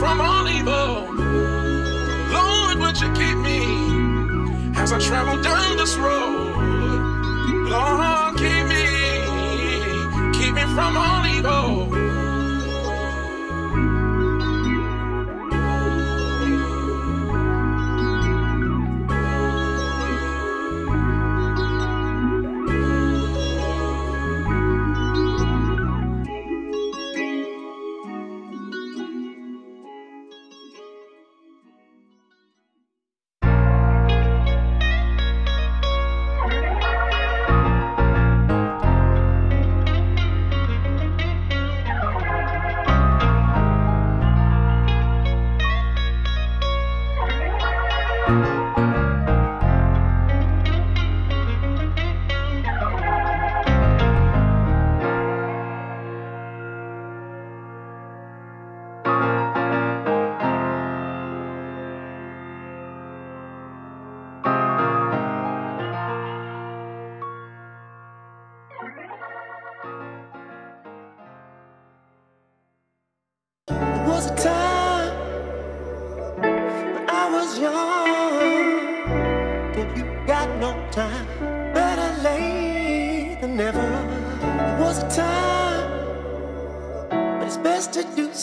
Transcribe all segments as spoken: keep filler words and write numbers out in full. from all evil. Lord, would you keep me as I travel down this road? Lord, keep me, keep me from all evil.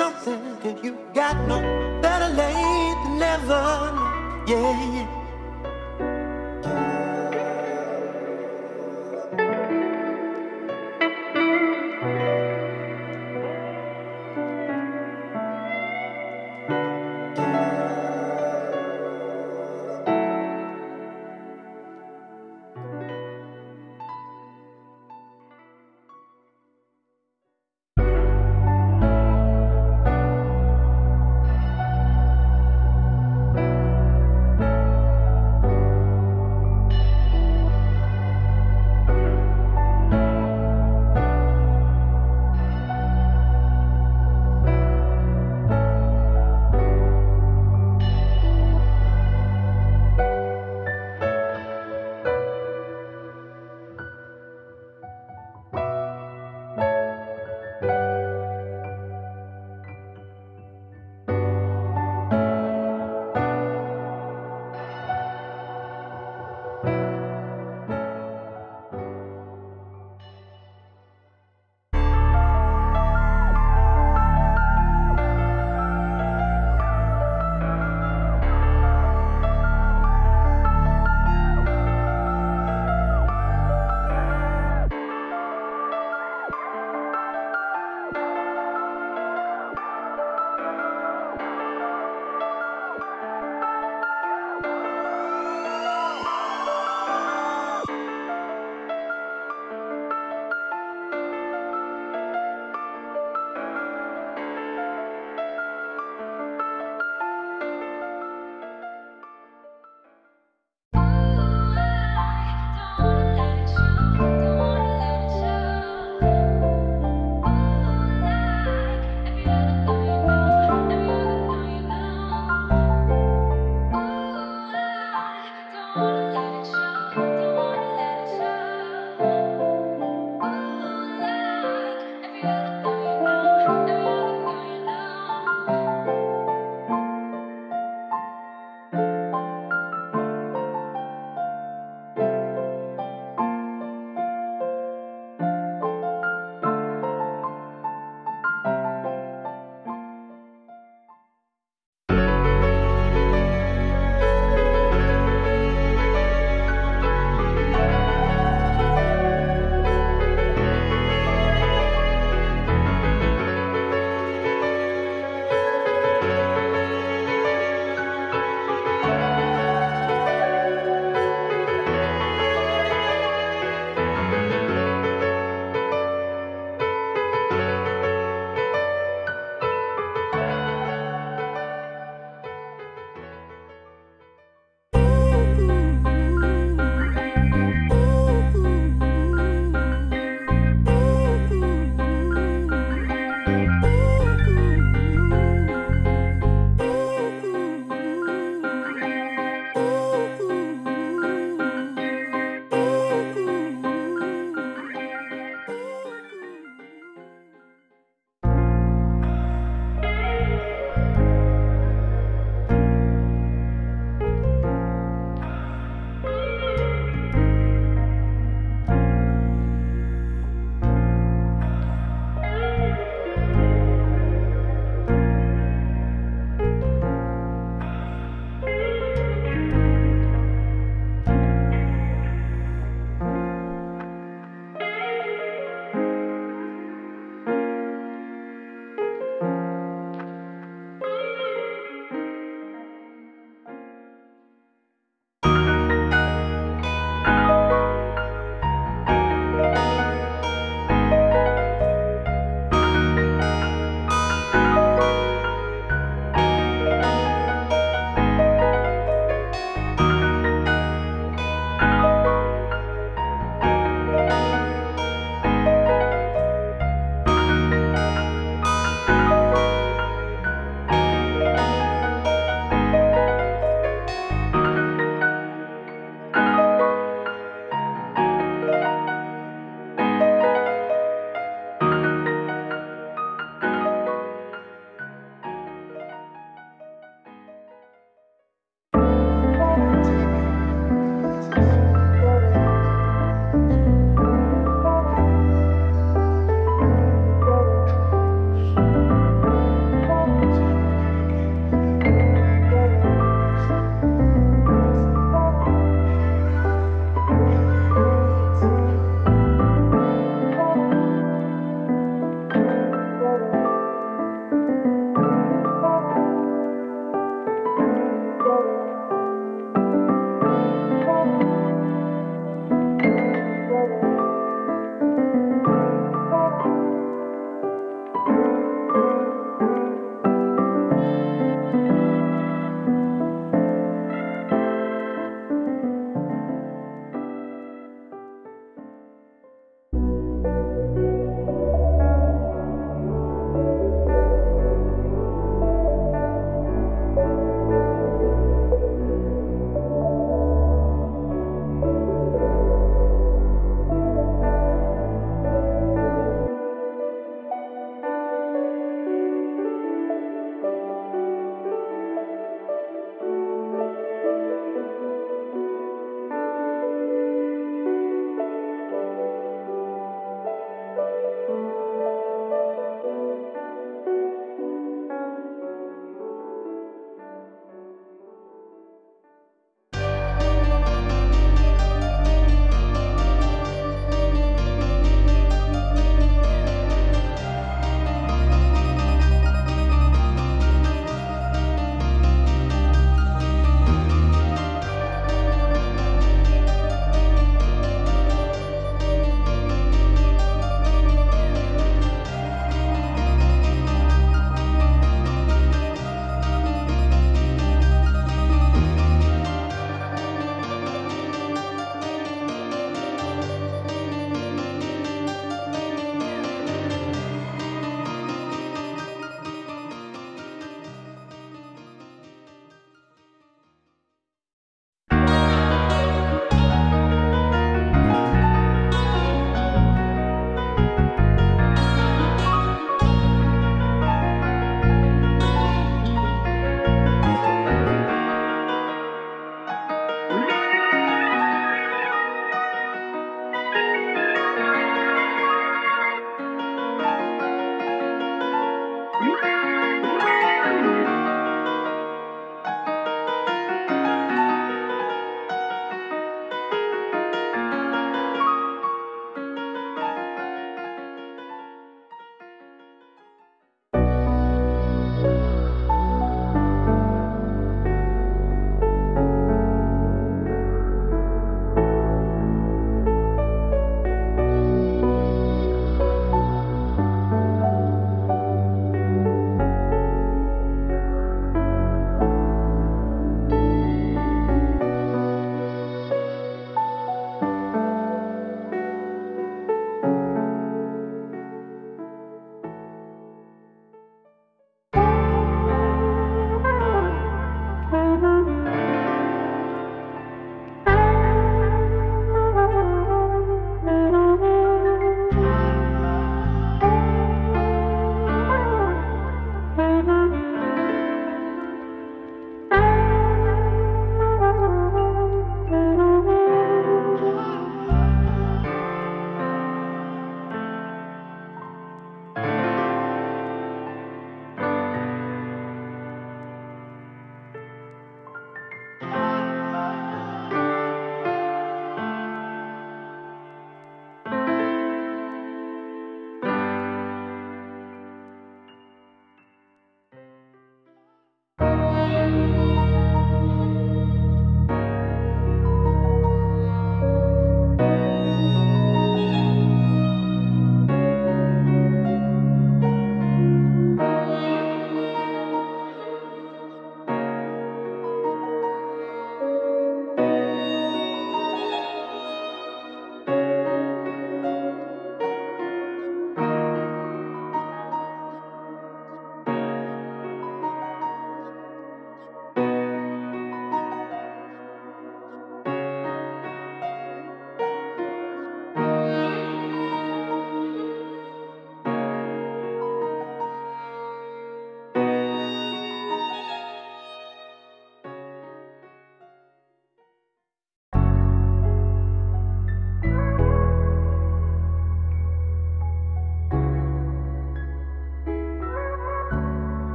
Something, if you got no better late than never, yeah, yeah.